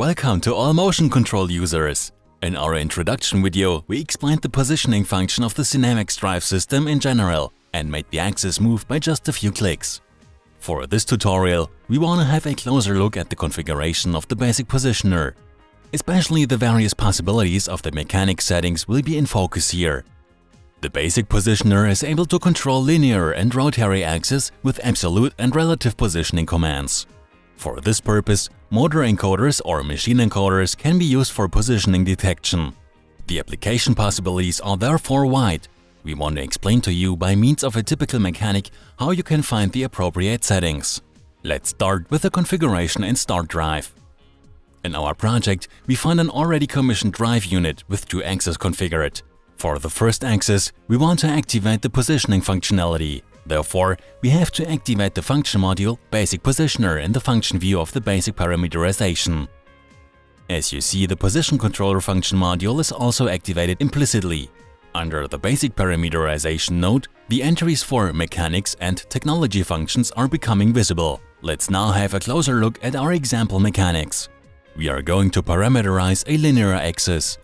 Welcome to all motion control users! In our introduction video, we explained the positioning function of the SINAMICS drive system in general and made the axis move by just a few clicks. For this tutorial, we want to have a closer look at the configuration of the basic positioner. Especially the various possibilities of the mechanic settings will be in focus here. The basic positioner is able to control linear and rotary axes with absolute and relative positioning commands. For this purpose, motor encoders or machine encoders can be used for positioning detection. The application possibilities are therefore wide. We want to explain to you by means of a typical mechanic how you can find the appropriate settings. Let's start with the configuration in Start Drive. In our project, we find an already commissioned drive unit with two axes configured. For the first axis, we want to activate the positioning functionality. Therefore, we have to activate the function module Basic Positioner in the function view of the basic parameterization. As you see, the Position Controller function module is also activated implicitly. Under the basic parameterization node, the entries for mechanics and technology functions are becoming visible. Let's now have a closer look at our example mechanics. We are going to parameterize a linear axis.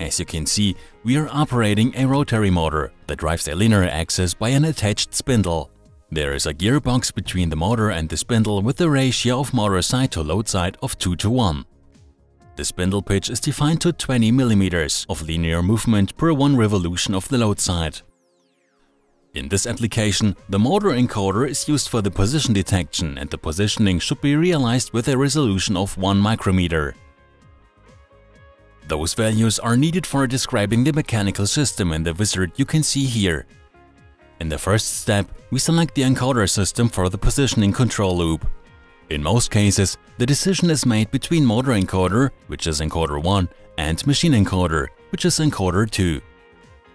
As you can see, we are operating a rotary motor that drives a linear axis by an attached spindle. There is a gearbox between the motor and the spindle with a ratio of motor side to load side of 2:1. The spindle pitch is defined to 20 mm of linear movement per one revolution of the load side. In this application, the motor encoder is used for the position detection and the positioning should be realized with a resolution of 1 micrometer. Those values are needed for describing the mechanical system in the wizard you can see here. In the first step, we select the encoder system for the positioning control loop. In most cases, the decision is made between motor encoder, which is encoder 1, and machine encoder, which is encoder 2.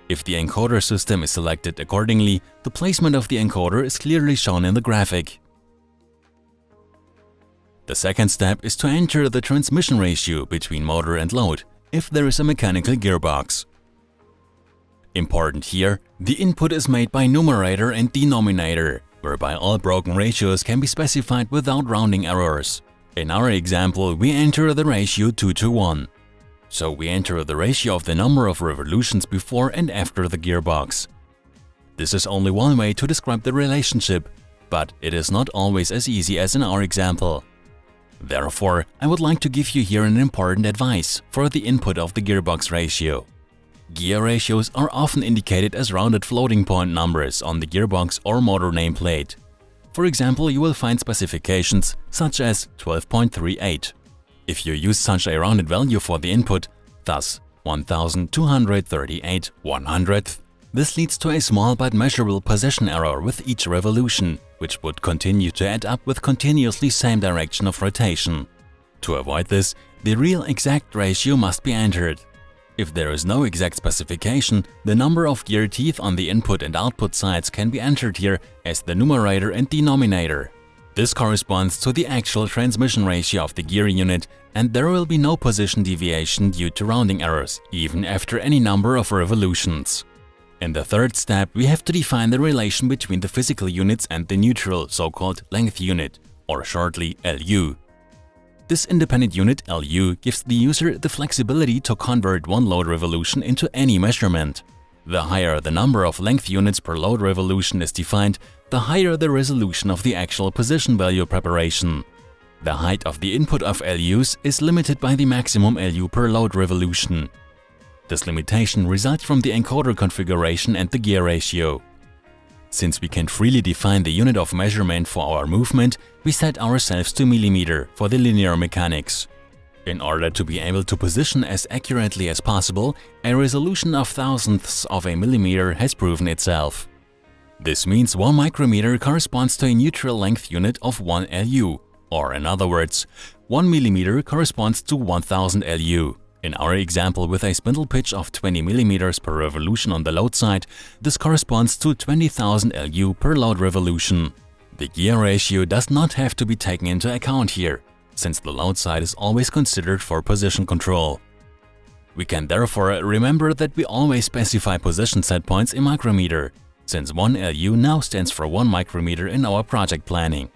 If the encoder system is selected accordingly, the placement of the encoder is clearly shown in the graphic. The second step is to enter the transmission ratio between motor and load, if there is a mechanical gearbox. Important here, the input is made by numerator and denominator, whereby all broken ratios can be specified without rounding errors. In our example, we enter the ratio 2:1. So we enter the ratio of the number of revolutions before and after the gearbox. This is only one way to describe the relationship, but it is not always as easy as in our example. Therefore, I would like to give you here an important advice for the input of the gearbox ratio. Gear ratios are often indicated as rounded floating point numbers on the gearbox or motor nameplate. For example, you will find specifications such as 12.38. If you use such a rounded value for the input, thus 1238/100, this leads to a small but measurable position error with each revolution, which would continue to add up with continuously same direction of rotation. To avoid this, the real exact ratio must be entered. If there is no exact specification, the number of gear teeth on the input and output sides can be entered here as the numerator and denominator. This corresponds to the actual transmission ratio of the gear unit, and there will be no position deviation due to rounding errors, even after any number of revolutions. In the third step, we have to define the relation between the physical units and the neutral, so-called length unit, or shortly LU. This independent unit, LU, gives the user the flexibility to convert one load revolution into any measurement. The higher the number of length units per load revolution is defined, the higher the resolution of the actual position value preparation. The height of the input of LUs is limited by the maximum LU per load revolution. This limitation results from the encoder configuration and the gear ratio. Since we can freely define the unit of measurement for our movement, we set ourselves to millimeter for the linear mechanics. In order to be able to position as accurately as possible, a resolution of thousandths of a millimeter has proven itself. This means 1 micrometer corresponds to a neutral length unit of 1 LU, or in other words, 1 millimeter corresponds to 1000 LU. In our example, with a spindle pitch of 20 mm per revolution on the load side, this corresponds to 20,000 LU per load revolution. The gear ratio does not have to be taken into account here, since the load side is always considered for position control. We can therefore remember that we always specify position set points in micrometer, since 1 LU now stands for 1 micrometer in our project planning.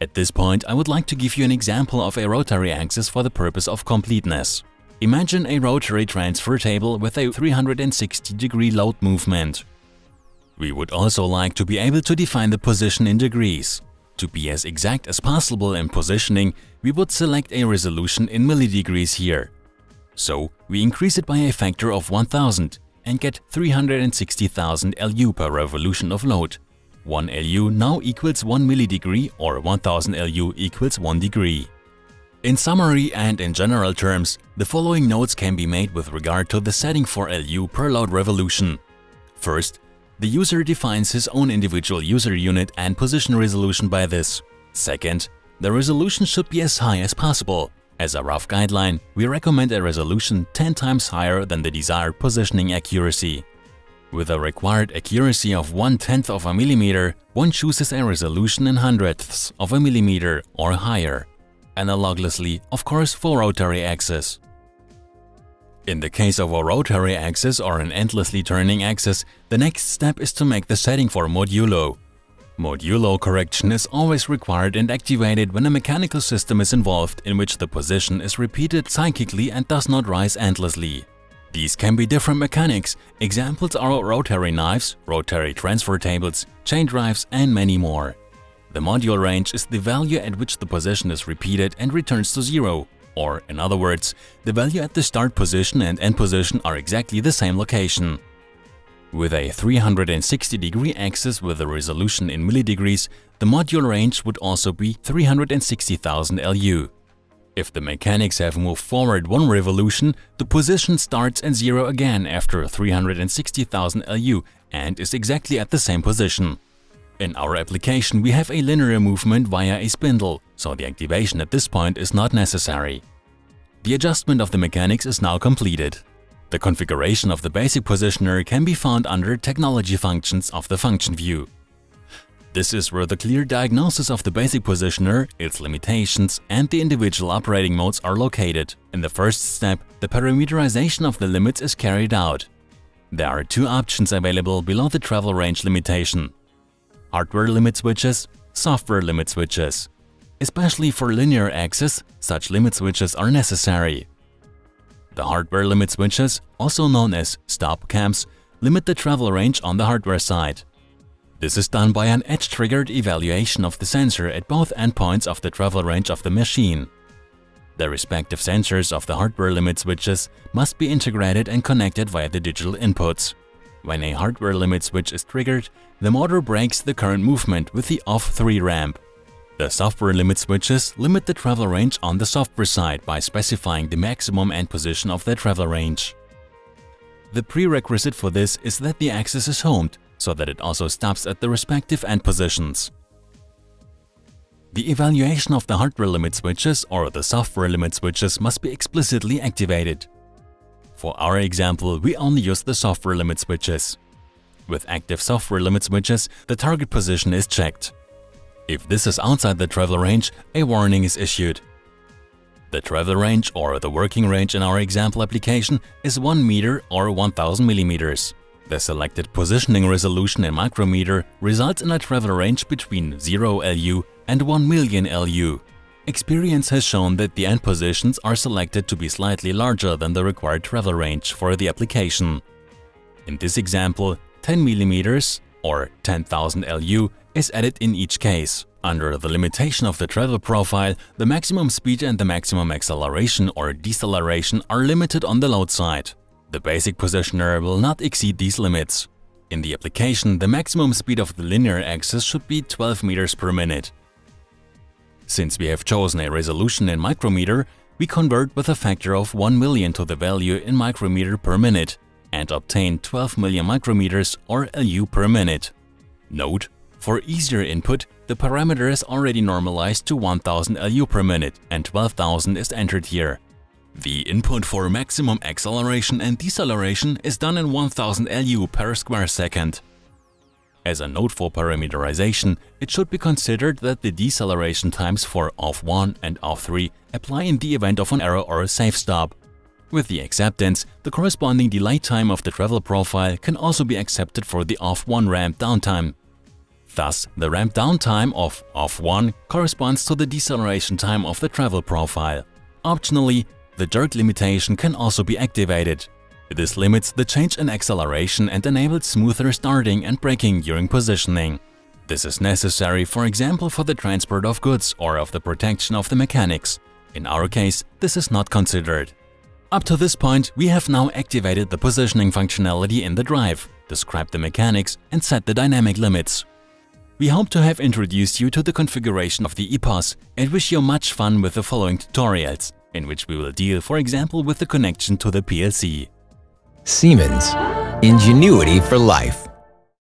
At this point, I would like to give you an example of a rotary axis for the purpose of completeness. Imagine a rotary transfer table with a 360-degree load movement. We would also like to be able to define the position in degrees. To be as exact as possible in positioning, we would select a resolution in milli-degrees here. So, we increase it by a factor of 1000 and get 360,000 LU per revolution of load. 1 LU now equals 1 millidegree, or 1000 LU equals 1 degree. In summary and in general terms, the following notes can be made with regard to the setting for LU per load revolution. First, the user defines his own individual user unit and position resolution by this. Second, the resolution should be as high as possible. As a rough guideline, we recommend a resolution 10 times higher than the desired positioning accuracy. With a required accuracy of 1/10 of a millimeter, one chooses a resolution in 100ths of a millimeter or higher. Analogously, of course, for rotary axis. In the case of a rotary axis or an endlessly turning axis, the next step is to make the setting for modulo. Modulo correction is always required and activated when a mechanical system is involved in which the position is repeated cyclically and does not rise endlessly. These can be different mechanics. Examples are rotary knives, rotary transfer tables, chain drives and many more. The module range is the value at which the position is repeated and returns to zero. Or, in other words, the value at the start position and end position are exactly the same location. With a 360-degree axis with a resolution in millidegrees, the module range would also be 360,000 LU. If the mechanics have moved forward one revolution, the position starts at zero again after 360,000 LU and is exactly at the same position. In our application, we have a linear movement via a spindle, so the activation at this point is not necessary. The adjustment of the mechanics is now completed. The configuration of the basic positioner can be found under Technology Functions of the function view. This is where the clear diagnosis of the basic positioner, its limitations and the individual operating modes are located. In the first step, the parameterization of the limits is carried out. There are two options available below the travel range limitation. Hardware limit switches, software limit switches. Especially for linear axis, such limit switches are necessary. The hardware limit switches, also known as stop cams, limit the travel range on the hardware side. This is done by an edge-triggered evaluation of the sensor at both endpoints of the travel range of the machine. The respective sensors of the hardware limit switches must be integrated and connected via the digital inputs. When a hardware limit switch is triggered, the motor breaks the current movement with the off-3 ramp. The software limit switches limit the travel range on the software side by specifying the maximum end position of their travel range. The prerequisite for this is that the axis is homed, so that it also stops at the respective end positions. The evaluation of the hardware limit switches or the software limit switches must be explicitly activated. For our example, we only use the software limit switches. With active software limit switches, the target position is checked. If this is outside the travel range, a warning is issued. The travel range or the working range in our example application is 1 meter or 1000 millimeters. The selected positioning resolution in micrometer results in a travel range between 0 LU and 1 million LU. Experience has shown that the end positions are selected to be slightly larger than the required travel range for the application. In this example, 10 millimeters or 10,000 LU is added in each case. Under the limitation of the travel profile, the maximum speed and the maximum acceleration or deceleration are limited on the load side. The basic positioner will not exceed these limits. In the application, the maximum speed of the linear axis should be 12 meters per minute. Since we have chosen a resolution in micrometer, we convert with a factor of 1 million to the value in micrometer per minute and obtain 12 million micrometers or LU per minute. Note, for easier input, the parameter is already normalized to 1000 LU per minute and 12,000 is entered here. The input for maximum acceleration and deceleration is done in 1000 LU per square second. As a note for parameterization, it should be considered that the deceleration times for off1 and off3 apply in the event of an error or a safe stop. With the acceptance, the corresponding delay time of the travel profile can also be accepted for the off1 ramp downtime. Thus, the ramp down time of F1 corresponds to the deceleration time of the travel profile. Optionally, the jerk limitation can also be activated. This limits the change in acceleration and enables smoother starting and braking during positioning. This is necessary, for example, for the transport of goods or of the protection of the mechanics. In our case, this is not considered. Up to this point, we have now activated the positioning functionality in the drive, described the mechanics and set the dynamic limits. We hope to have introduced you to the configuration of the EPOS and wish you much fun with the following tutorials, in which we will deal, for example, with the connection to the PLC. Siemens. Ingenuity for life.